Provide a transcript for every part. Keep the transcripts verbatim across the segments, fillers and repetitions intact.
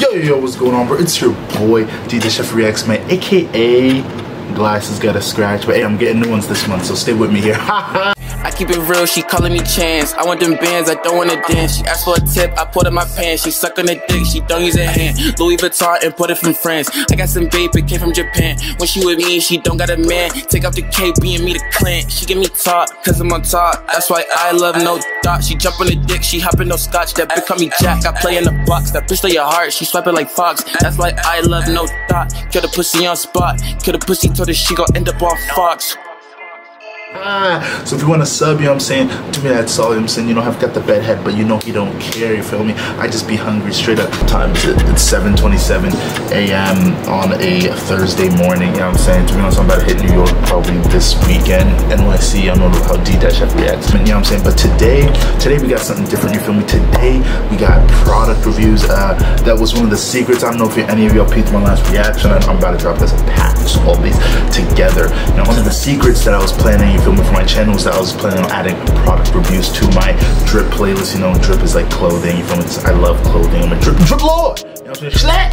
Yo, yo, yo, what's going on, bro? It's your boy, D J Jefe Reacts, man, aka Glasses Gotta Scratch. But hey, I'm getting new ones this month, so stay with me here. I keep it real, she calling me Chance. I want them bands, I don't want to dance. She asked for a tip, I pulled up my pants. She sucking a dick, she don't use a hand. Louis Vuitton imported from France. I got some vape, it came from Japan. When she with me, she don't got a man. Take off the cape, me and me the clan. She give me top, cause I'm on top. That's why I love no dot. She jump on the dick, she hopping no scotch. That bitch call me Jack, I play in the box. That bitch lay your heart, she swipe it like Fox. That's why I love no dot. Kill the pussy on spot. Kill the pussy, told her she gon' end up on Fox. Ah, so if you want to sub, you know what I'm saying, do me that solid, you know what I'm saying, you don't have to get the bedhead, but you know he don't care, you feel me? I just be hungry straight up. Time is it? It's seven twenty-seven a m on a Thursday morning, you know what I'm saying? To be honest, I'm about to hit New York probably this weekend, N Y C, I don't know how D Jefe Reacts, you know what I'm saying? But today, today we got something different, you feel me? Today, we got product reviews, uh, that was one of the secrets. I don't know if any of y'all peeped my last reaction, I'm about to drop this a package, all these together. Now, one of the secrets that I was planning, for my channels, that I was planning on adding product reviews to my drip playlist. You know, drip is like clothing. You feel me? I love clothing. I'm a drip drip lord. You know what I'm saying? Schlatt,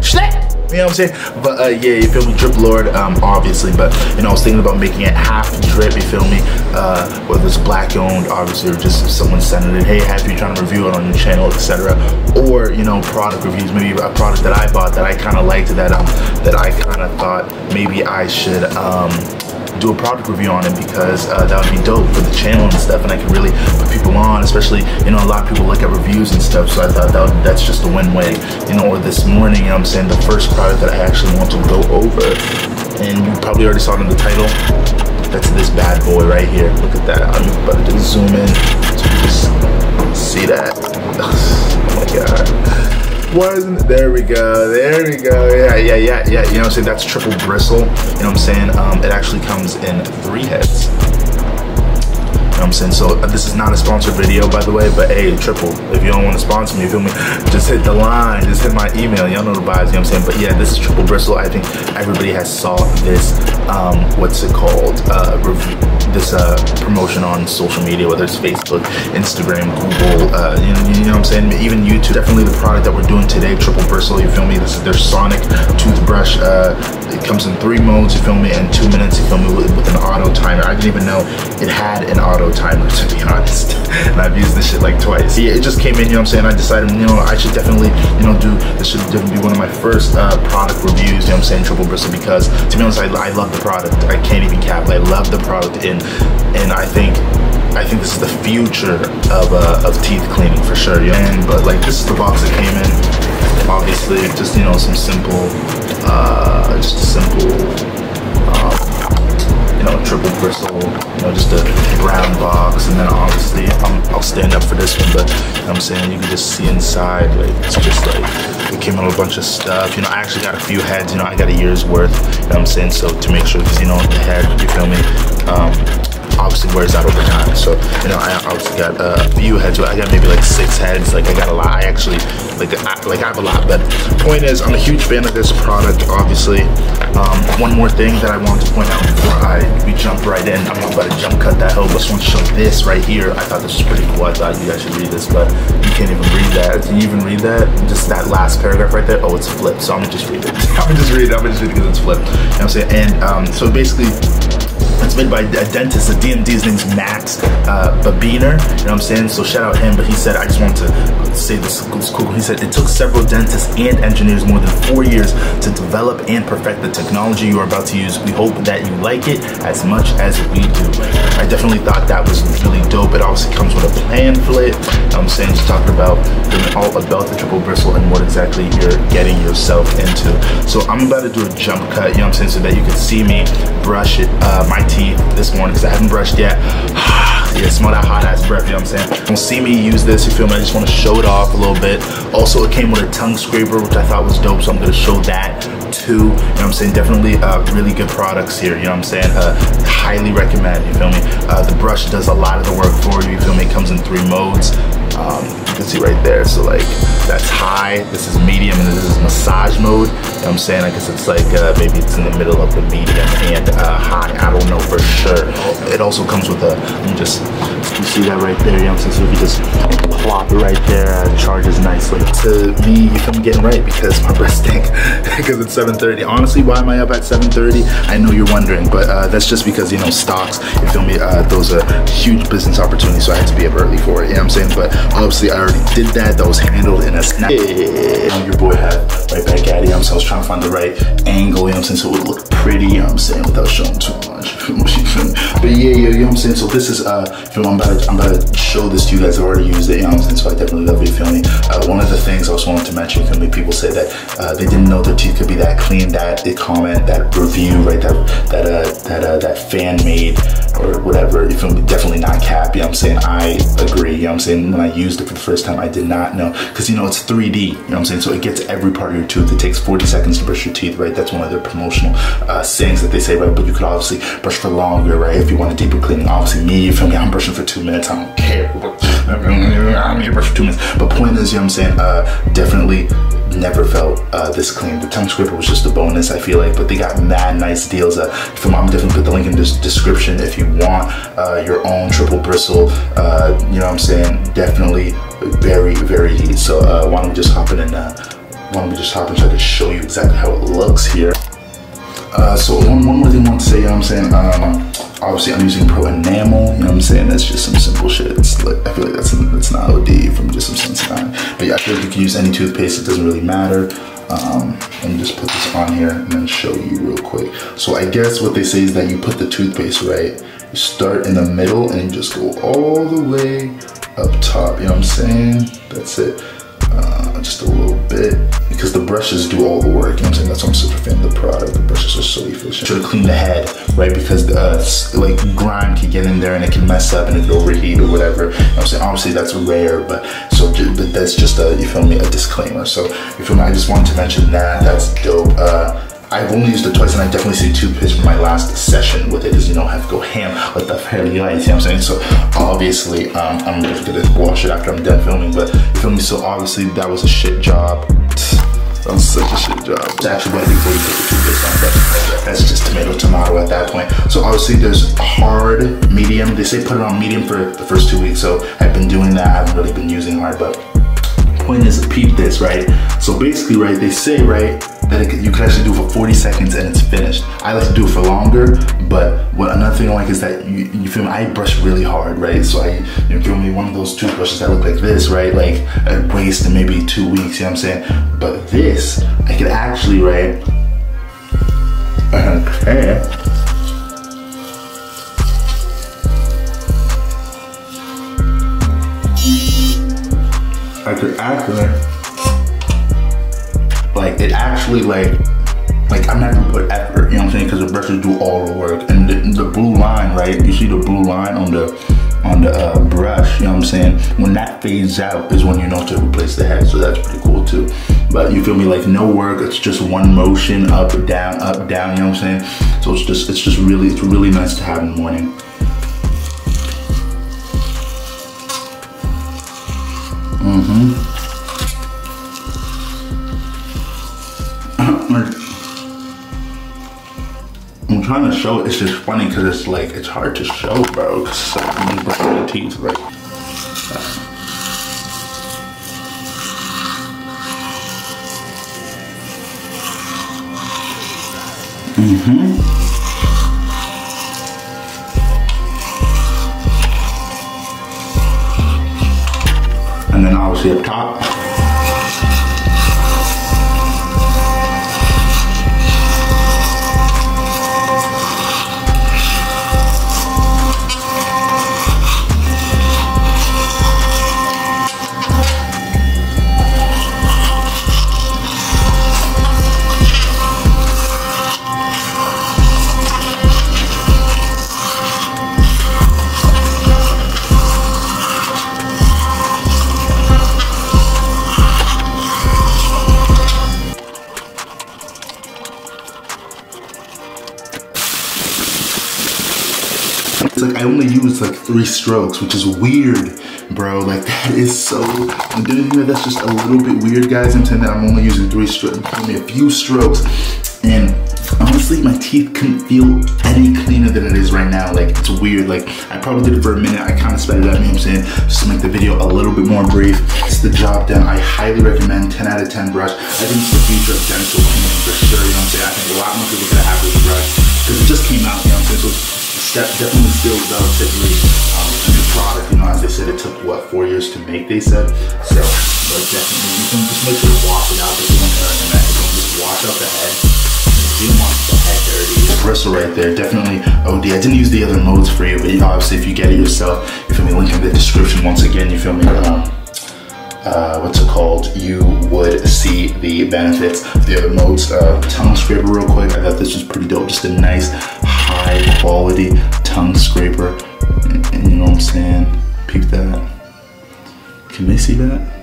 schlatt. You know what I'm saying? But uh, yeah, you feel me? Drip lord, um, obviously. But you know, I was thinking about making it half drip. You feel me? Uh, whether it's black owned, obviously, or just if someone sending it, hey, have you trying to review it on your channel, et cetera. Or you know, product reviews. Maybe a product that I bought that I kind of liked, that um, that I kind of thought maybe I should um. do a product review on it, because uh, that would be dope for the channel and stuff, and I can really put people on, especially, you know, a lot of people look at reviews and stuff, so I thought that would, that's just a win-win, you know. Or this morning, you know what I'm saying, the first product that I actually want to go over, and you probably already saw it in the title, that's this bad boy right here. Look at that. I'm about to just zoom in so you just see that. Oh my god. Wasn't there we go, there we go, yeah, yeah, yeah, yeah, you know what I'm saying, that's Triple Bristle, you know what I'm saying, um, it actually comes in three heads, you know what I'm saying, so uh, this is not a sponsored video, by the way, but hey, Triple, if you don't want to sponsor me, you feel me, just hit the line, just hit my email, y'all know the vibes, you know what I'm saying, but yeah, this is Triple Bristle. I think everybody has saw this, um, what's it called, uh, review, this uh, promotion on social media, whether it's Facebook, Instagram, Google, uh, you, know, you know what I'm saying, even YouTube. Definitely the product that we're doing today, Triple Bristle, you feel me, this is their sonic toothbrush, uh, it comes in three modes, you feel me, and two minutes, you feel me, with, with an auto timer. I didn't even know it had an auto timer, to be honest, and I've used this shit like twice. Yeah, it just came in, you know what I'm saying, I decided, you know, I should definitely, you know, do, this should definitely be one of my first uh, product reviews, you know what I'm saying, Triple Bristle, because, to be honest, I, I love the product, I can't even cap, I love the product, in. And I think I think this is the future of, uh, of teeth cleaning for sure, you know? And, but like this is the box that came in, obviously, just, you know, some simple, uh, just a simple, um, you know, Triple Bristle, you know, just a brown box, and then obviously, I'm, I'll stand up for this one, but, you know what I'm saying, you can just see inside, like, it's just like, it came out with a bunch of stuff, you know. I actually got a few heads, you know, I got a year's worth, you know what I'm saying, so to make sure, because, you know, the head, you feel me, um, obviously wears out over time, so, you know, I obviously got uh, a few heads, I got maybe like six heads, like I got a lot, I actually, like I, like I have a lot, but point is, I'm a huge fan of this product, obviously. Um, one more thing that I wanted to point out before I, we jump right in, I'm not about to jump cut that hell, but I just want to show this right here. I thought this was pretty cool, I thought you guys should read this, but you can't even read that. Can you even read that? Just that last paragraph right there, oh, it's flipped, so I'm gonna just read it. I'm gonna just read it, I'm gonna just read it because it's flipped, you know what I'm saying? And um, so basically, it's made by a dentist, a D M D, his name's Max uh, Babiner, you know what I'm saying? So shout out him, but he said, I just want to say this is cool. He said, it took several dentists and engineers more than four years to develop and perfect the technology you are about to use. We hope that you like it as much as we do. I definitely thought that was really dope. It obviously comes with a pamphlet, you know what I'm saying, just talking about all about the Triple Bristle and what exactly you're getting yourself into. So I'm about to do a jump cut, you know what I'm saying, so that you can see me brush it, uh, my teeth this morning, because I haven't brushed yet. Yeah, smell that hot ass breath, you know what I'm saying? Don't see me use this, you feel me? I just want to show it off a little bit. Also, it came with a tongue scraper, which I thought was dope, so I'm going to show that too, you know what I'm saying? Definitely uh, really good products here, you know what I'm saying? Uh, highly recommend, you feel me? Uh, the brush does a lot of the work for you, you feel me? It comes in three modes. Um, you can see right there, so like that's high, this is medium, and this is massage mode, you know what I'm saying? I guess it's like uh, maybe it's in the middle of the medium and uh, high, I don't know for sure. It also comes with a, let me just You see that right there, you know what I'm saying? So if you just plop it right there, uh, charges nicely. To me, you come getting right because my breath stink. Because it's seven thirty. Honestly, why am I up at seven thirty? I know you're wondering, but uh, that's just because, you know, stocks, you feel me, uh, those are huge business opportunities, so I had to be up early for it, you know what I'm saying? But obviously, I already did that. That was handled in a snap. Yeah. Your boy had right back at it, you know what I'm saying? I was trying to find the right angle, you know what I'm saying? So it would look pretty, you know what I'm saying, without showing too much. But yeah, yeah, you know what I'm saying? So this is, uh, you know, I'm about to, I'm about to show this to you guys. I've already used it, you know what I'm saying? So I definitely love it, you feel me? Uh, one of the things I was wanting to mention, you feel me, people say that uh, they didn't know their teeth could be that clean, that they comment, that review, right, that that uh, that uh, that fan-made or whatever, you feel me, definitely not cap, you know what I'm saying? I agree, you know what I'm saying? When I used it for the first time, I did not know, because, you know, it's three D, you know what I'm saying? So it gets every part of your tooth. It takes forty seconds to brush your teeth, right? That's one of their promotional uh, sayings that they say, right? But you could obviously brush for longer, right? If you want a deeper cleaning, obviously me, you feel me, I'm brushing for two minutes, I don't care. I don't need to brush for two minutes. But point is, you know what I'm saying, uh, definitely never felt uh, this clean. The tongue scraper was just a bonus, I feel like, but they got mad nice deals. Uh, from, I'm definitely put the link in the description if you want uh, your own Triple Bristle, uh, you know what I'm saying, definitely very, very easy. So uh, why don't we just hop in and uh, why don't we just hop in so I can show you exactly how it looks here. Uh, so one, one more thing I want to say, you know what I'm saying, um, obviously I'm using pro enamel, you know what I'm saying, that's just some simple shit. It's like, I feel like that's, that's not O D from just some Sensodyne. But yeah, I feel like you can use any toothpaste, it doesn't really matter. Um, let me just put this on here and then show you real quick. So I guess what they say is that you put the toothpaste, right, you start in the middle and you just go all the way up top, you know what I'm saying, that's it. Uh, just a little bit, because the brushes do all the work, you know what I'm saying? That's why I'm super fan of the product. The brushes are so efficient. Should clean the head, right? Because uh, like grime can get in there and it can mess up and it can overheat or whatever, you know what I'm saying? Obviously that's rare, but so but that's just a, you feel me, a disclaimer. So you feel me, I just wanted to mention that. That's dope. uh, I've only used it twice, and I definitely see toothpaste from my last session with it, because you don't have to go ham with the fairly light, you know what I'm saying? So obviously, um, I'm just gonna wash it after I'm done filming, but you feel me? So obviously, that was a shit job. That was such a shit job. It's actually wet before you put the toothpaste on, but that's just tomato, tomato at that point. So obviously, there's hard, medium. They say put it on medium for the first two weeks, so I've been doing that. I haven't really been using hard, but the point is, peep this, right? So basically, right, they say, right, that it, you can actually do it for forty seconds and it's finished. I like to do it for longer, but what another thing I like is that, you, you feel me, I brush really hard, right? So I, you feel me, one of those toothbrushes that look like this, right? Like, I wasted maybe two weeks, you know what I'm saying? But this, I could actually, right? Okay. I could actually, like, it actually, like, like I'm not gonna put effort, you know what I'm saying? Because the brushes do all the work, and the, the blue line, right? You see the blue line on the on the uh, brush, you know what I'm saying? When that fades out is when you know to replace the head, so that's pretty cool too. But you feel me, like no work, it's just one motion, up down, up down, you know what I'm saying? So it's just, it's just really, it's really nice to have in the morning. Mm-hmm. I'm trying to show it. It's just funny because it's like, it's hard to show, bro. Because so many broken teeth, like. Mm-hmm. And then obviously up top. It's like I only use like three strokes, which is weird, bro. Like that is so, do you know that's just a little bit weird, guys? I'm saying that I'm only using three strokes, only a few strokes, and Honestly, my teeth couldn't feel any cleaner than it is right now. Like, it's weird. Like, I probably did it for a minute. I kind of sped it up, you know what I'm saying? Just to make the video a little bit more brief. It's the job done. I highly recommend ten out of ten brush. I think it's the future of dental cleaning for sure, you know what I'm saying? I think a lot more people could have this brush because it just came out, you know what I'm saying? So it's step definitely still relatively um, new product. You know, as they said, it took, what, four years to make, they said? So, but definitely, you can just make sure to wash it out. There's one there in the neck. You can just wash out the head. You don't want the head dirty. The bristle right there, definitely O D. I didn't use the other modes for you, but you know, obviously if you get it yourself, you feel me, link in the description once again, you feel me, um, uh, what's it called, you would see the benefits of the other modes. Uh, tongue scraper real quick, I thought this was pretty dope, just a nice, high quality tongue scraper, and, and you know what I'm saying, peep that, can they see that?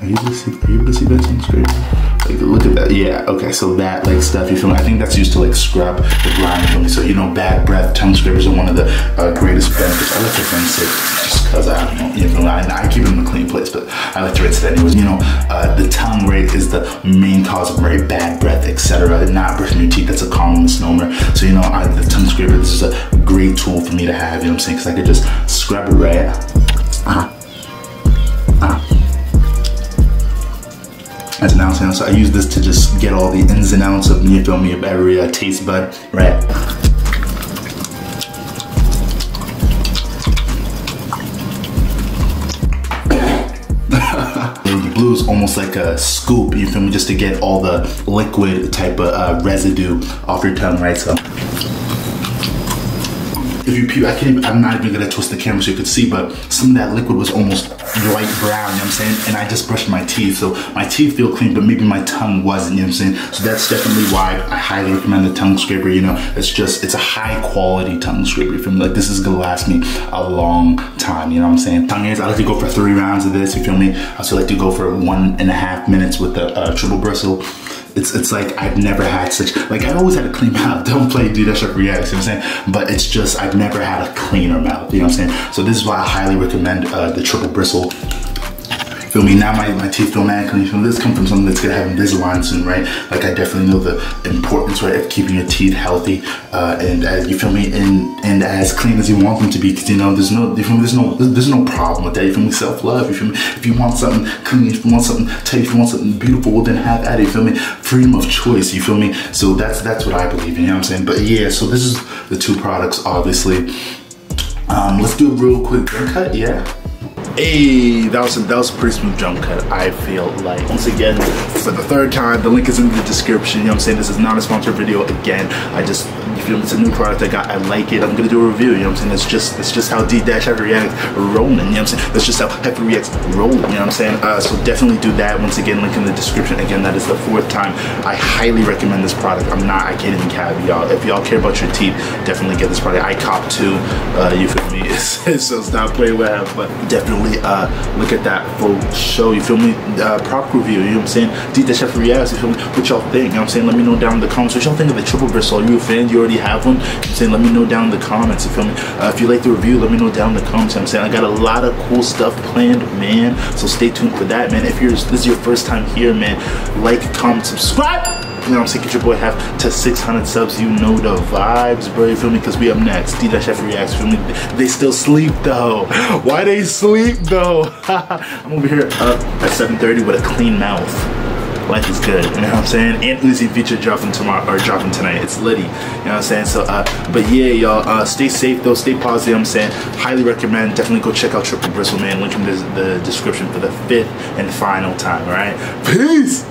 Are you able to see, are you able to see that tongue scraper? Like, look at that, yeah, okay, so that, like, stuff, you feel me? I think that's used to, like, scrub the grime, you feel me? So, you know, bad breath, tongue scrapers are one of the uh, greatest benefits. I like to rinse it just because I don't know, you know, I, I keep it in a clean place, but I like to rinse it anyways. You know, uh, the tongue rate is the main cause of very bad breath, et cetera. Not brushing your teeth, that's a common misnomer. So, you know, I, the tongue scraper, this is a great tool for me to have, you know what I'm saying? Because I could just scrub it right out. Uh-huh. As an ounce, you know, so I use this to just get all the ins and outs of me, you feel me, of every uh, taste bud, right? The blue is almost like a scoop, you feel me, just to get all the liquid type of uh, residue off your tongue, right? So. If you peep, I can't, I'm not even gonna twist the camera so you could see, but some of that liquid was almost light brown, you know what I'm saying? And I just brushed my teeth, so my teeth feel clean, but maybe my tongue wasn't, you know what I'm saying? So that's definitely why I highly recommend the tongue scraper, you know? It's just, it's a high quality tongue scraper, you feel me? Like, this is gonna last me a long time, you know what I'm saying? Tongue is, I like to go for three rounds of this, you feel me? I also like to go for one and a half minutes with the uh, triple bristle. It's, it's like I've never had such, like I always had a clean mouth, don't play dude, that's Jefe Reacts, you know what I'm saying? But it's just, I've never had a cleaner mouth, you know what I'm saying? So this is why I highly recommend uh, the triple bristle. Feel me, now my, my teeth feel mad clean. This comes from something that's gonna have Invisalign soon, right? Like, I definitely know the importance, right, of keeping your teeth healthy uh, and as, you feel me, and, and as clean as you want them to be, because you know, there's no, you feel me, there's no, there's no problem with that, you feel me, self-love, you feel me, if you want something clean, if you want something tight, if you want something beautiful, well then have at it, you feel me, freedom of choice, you feel me, so that's, that's what I believe in, you know what I'm saying, but yeah, so this is the two products, obviously. Um, let's do a real quick haircut, yeah. Hey, that was, a, that was a pretty smooth jump cut, I feel like. Once again, for the third time, the link is in the description, you know what I'm saying? This is not a sponsored video, again, I just, you feel me, it's a new product I got, I like it, I'm gonna do a review, you know what I'm saying? It's just, it's just how D-Jefe Reacts rolling, you know what I'm saying? That's just how Jefe Reacts rolling, you know what I'm saying? Uh, so definitely do that, once again, link in the description. Again, that is the fourth time, I highly recommend this product, I'm not, I can't even cap y'all. If y'all care about your teeth, definitely get this product. I cop two, uh, you feel me, it's, it's just not playing with that, but definitely. Uh, look at that full show, you feel me, uh, prop review, you know what I'm saying, did the Jefe Reacts, you feel me, what y'all think, you know what I'm saying, let me know down in the comments, what y'all think of the triple bristle, are you a fan, you already have one, you know what I'm saying, let me know down in the comments, you feel me, uh, if you like the review, let me know down in the comments, you know what I'm saying, I got a lot of cool stuff planned, man, so stay tuned for that, man, if you're, this is your first time here, man, like, comment, subscribe! You know what I'm saying, get your boy half to six hundred subs, you know the vibes, bro, you feel me, because we up next, D-Jefe Reacts, feel me, they still sleep though, why they sleep though, I'm over here up at seven thirty with a clean mouth, life is good, you know what I'm saying, and Uzi feature dropping tomorrow, or dropping tonight, it's litty, you know what I'm saying, so, uh, but yeah, y'all, uh, stay safe though, stay positive, you know what I'm saying, highly recommend, definitely go check out Triple Bristle, man, link in the description for the fifth and final time, alright, peace!